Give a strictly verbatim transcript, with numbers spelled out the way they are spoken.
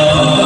We're